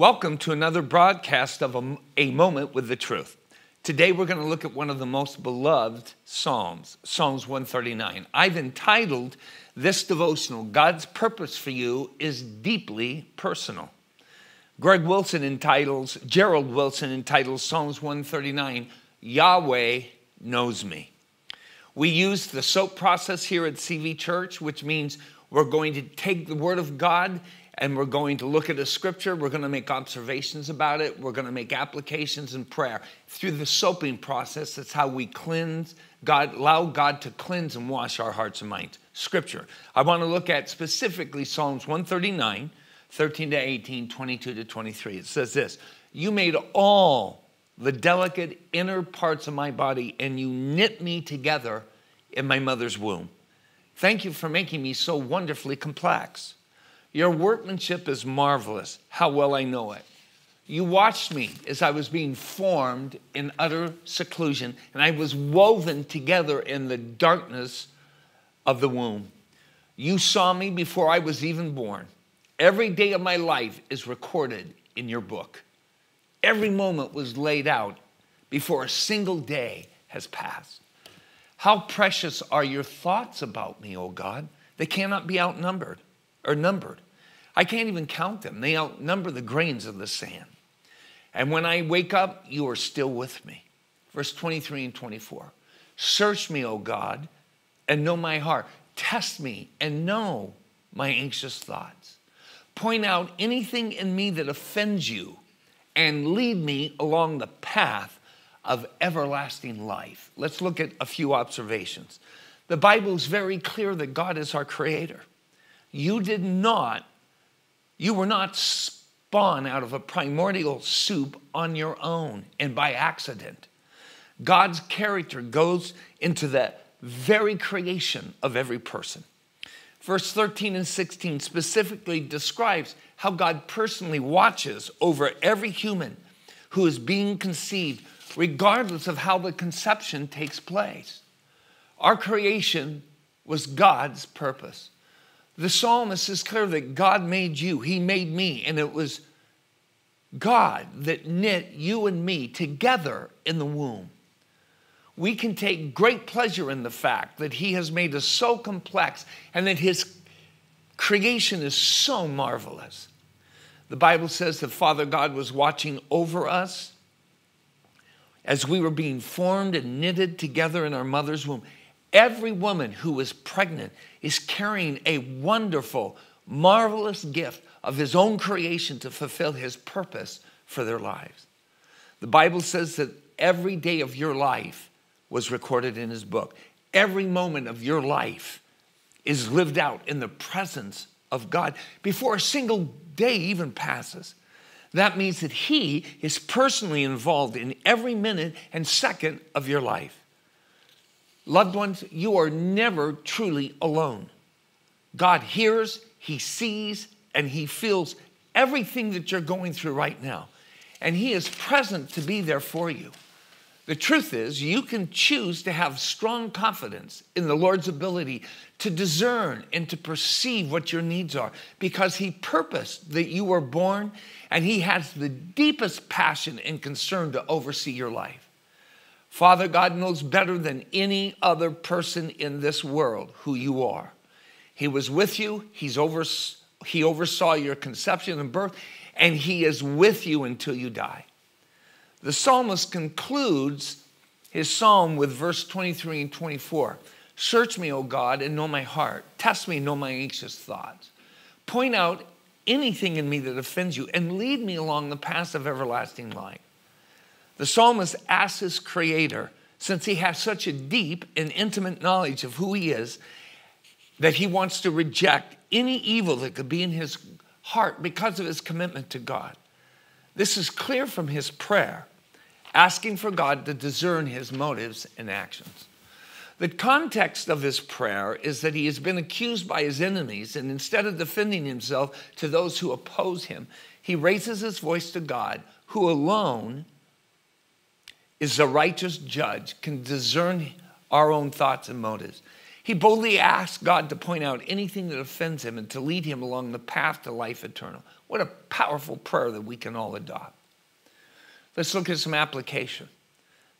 Welcome to another broadcast of A Moment with the Truth. Today we're going to look at one of the most beloved Psalms, Psalms 139. I've entitled this devotional, God's Purpose for You is Deeply Personal. Gerald Wilson entitles Psalms 139, Yahweh Knows Me. We use the SOAP process here at CV Church, which means we're going to take the Word of God and we're going to look at a scripture, we're going to make observations about it, we're going to make applications in prayer. Through the soaping process, that's how we cleanse God, allow God to cleanse and wash our hearts and minds. Scripture. I want to look at specifically Psalms 139, 13 to 18, 22 to 23. It says this, "You made all the delicate inner parts of my body, and you knit me together in my mother's womb. Thank you for making me so wonderfully complex. Your workmanship is marvelous, how well I know it. You watched me as I was being formed in utter seclusion, and I was woven together in the darkness of the womb. You saw me before I was even born. Every day of my life is recorded in your book. Every moment was laid out before a single day has passed. How precious are your thoughts about me, O God. They cannot be numbered. I can't even count them. They outnumber the grains of the sand. And when I wake up, you are still with me." Verse 23 and 24. "Search me, O God, and know my heart. Test me and know my anxious thoughts. Point out anything in me that offends you and lead me along the path of everlasting life." Let's look at a few observations. The Bible is very clear that God is our creator. You were not spawned out of a primordial soup on your own and by accident. God's character goes into the very creation of every person. Verse 13 and 16 specifically describes how God personally watches over every human who is being conceived, regardless of how the conception takes place. Our creation was God's purpose. The psalmist is clear that God made you, he made me, and it was God that knit you and me together in the womb. We can take great pleasure in the fact that he has made us so complex and that his creation is so marvelous. The Bible says that Father God was watching over us as we were being formed and knitted together in our mother's womb. Every woman who is pregnant is carrying a wonderful, marvelous gift of his own creation to fulfill his purpose for their lives. The Bible says that every day of your life was recorded in his book. Every moment of your life is lived out in the presence of God before a single day even passes. That means that he is personally involved in every minute and second of your life. Loved ones, you are never truly alone. God hears, he sees, and he feels everything that you're going through right now. And he is present to be there for you. The truth is, you can choose to have strong confidence in the Lord's ability to discern and to perceive what your needs are, because he purposed that you were born and he has the deepest passion and concern to oversee your life. Father God knows better than any other person in this world who you are. He was with you. He oversaw your conception and birth, and he is with you until you die. The psalmist concludes his psalm with verse 23 and 24. "Search me, O God, and know my heart. Test me, know my anxious thoughts. Point out anything in me that offends you, and lead me along the path of everlasting life." The psalmist asks his creator, since he has such a deep and intimate knowledge of who he is, that he wants to reject any evil that could be in his heart because of his commitment to God. This is clear from his prayer, asking for God to discern his motives and actions. The context of his prayer is that he has been accused by his enemies, and instead of defending himself to those who oppose him, he raises his voice to God, who alone is the righteous judge, can discern our own thoughts and motives. He boldly asks God to point out anything that offends him and to lead him along the path to life eternal. What a powerful prayer that we can all adopt. Let's look at some application.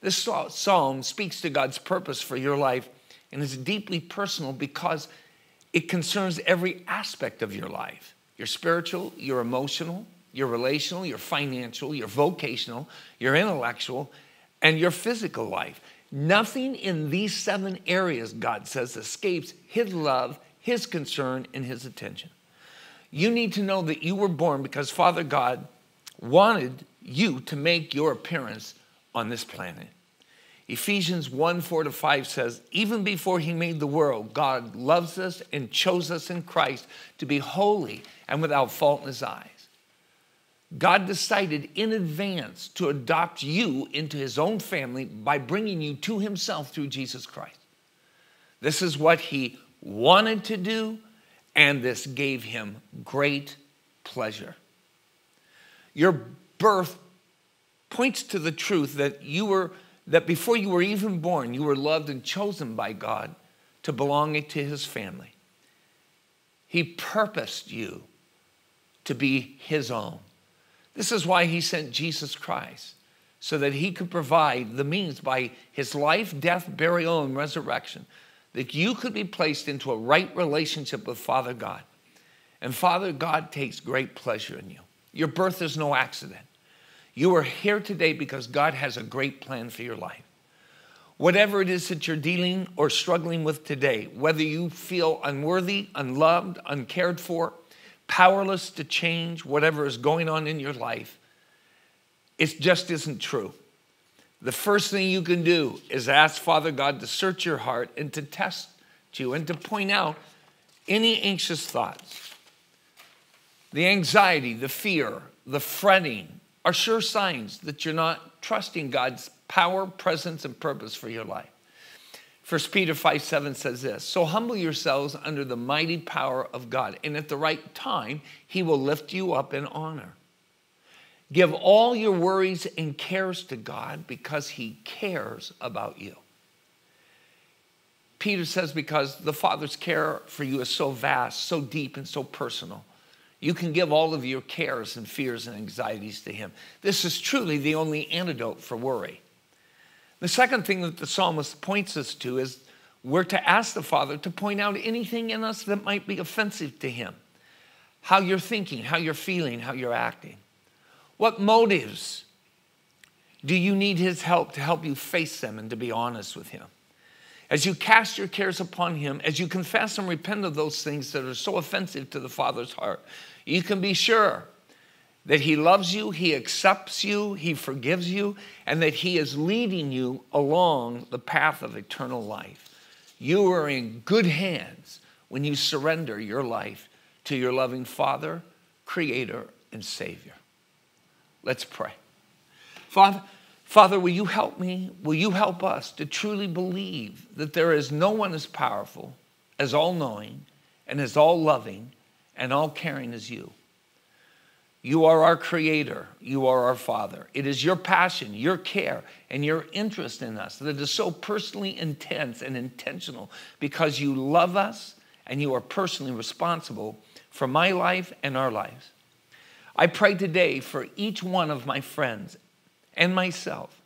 This psalm speaks to God's purpose for your life, and it's deeply personal because it concerns every aspect of your life. Your spiritual, your emotional, your relational, your financial, your vocational, your intellectual, and your physical life. Nothing in these 7 areas, God says, escapes His love, His concern, and His attention. You need to know that you were born because Father God wanted you to make your appearance on this planet. Ephesians 1:4-5 says, even before He made the world, God loves us and chose us in Christ to be holy and without fault in His eyes. God decided in advance to adopt you into His own family by bringing you to Himself through Jesus Christ. This is what He wanted to do, and this gave Him great pleasure. Your birth points to the truth that before you were even born, you were loved and chosen by God to belong to His family. He purposed you to be His own. This is why He sent Jesus Christ, so that He could provide the means by His life, death, burial, and resurrection, that you could be placed into a right relationship with Father God. And Father God takes great pleasure in you. Your birth is no accident. You are here today because God has a great plan for your life. Whatever it is that you're dealing or struggling with today, whether you feel unworthy, unloved, uncared for, powerless to change whatever is going on in your life, it just isn't true. The first thing you can do is ask Father God to search your heart and to test you and to point out any anxious thoughts. The anxiety, the fear, the fretting are sure signs that you're not trusting God's power, presence, and purpose for your life. First Peter 5:7 says this, so humble yourselves under the mighty power of God, and at the right time, He will lift you up in honor. Give all your worries and cares to God because He cares about you. Peter says because the Father's care for you is so vast, so deep, and so personal, you can give all of your cares and fears and anxieties to Him. This is truly the only antidote for worry. The second thing that the psalmist points us to is we're to ask the Father to point out anything in us that might be offensive to Him. How you're thinking, how you're feeling, how you're acting. What motives do you need His help to help you face them and to be honest with Him? As you cast your cares upon Him, as you confess and repent of those things that are so offensive to the Father's heart, you can be sure that He loves you, He accepts you, He forgives you, and that He is leading you along the path of eternal life. You are in good hands when you surrender your life to your loving Father, Creator, and Savior. Let's pray. Father, will you help me? Will you help us to truly believe that there is no one as powerful, as all-knowing, and as all-loving, and all-caring as You? You are our Creator. You are our Father. It is Your passion, Your care, and Your interest in us that is so personally intense and intentional because You love us and You are personally responsible for my life and our lives. I pray today for each one of my friends and myself.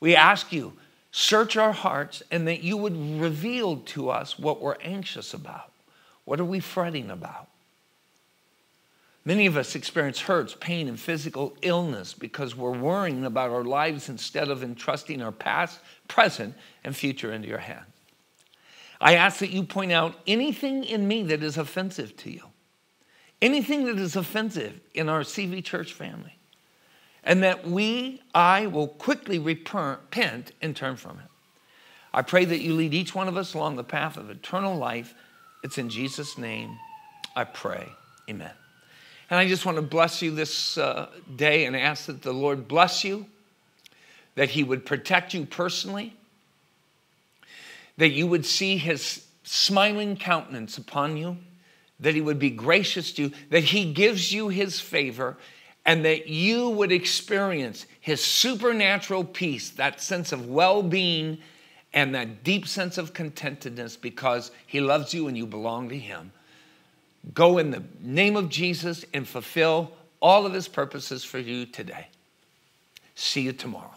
We ask You, search our hearts and that You would reveal to us what we're anxious about. What are we fretting about? Many of us experience hurts, pain, and physical illness because we're worrying about our lives instead of entrusting our past, present, and future into Your hands. I ask that You point out anything in me that is offensive to You, anything that is offensive in our CV Church family, and that I will quickly repent and turn from it. I pray that You lead each one of us along the path of eternal life. It's in Jesus' name I pray. Amen. And I just want to bless you this day and ask that the Lord bless you, that He would protect you personally, that you would see His smiling countenance upon you, that He would be gracious to you, that He gives you His favor, and that you would experience His supernatural peace, that sense of well-being and that deep sense of contentedness because He loves you and you belong to Him. Go in the name of Jesus and fulfill all of his purposes for you today. See you tomorrow.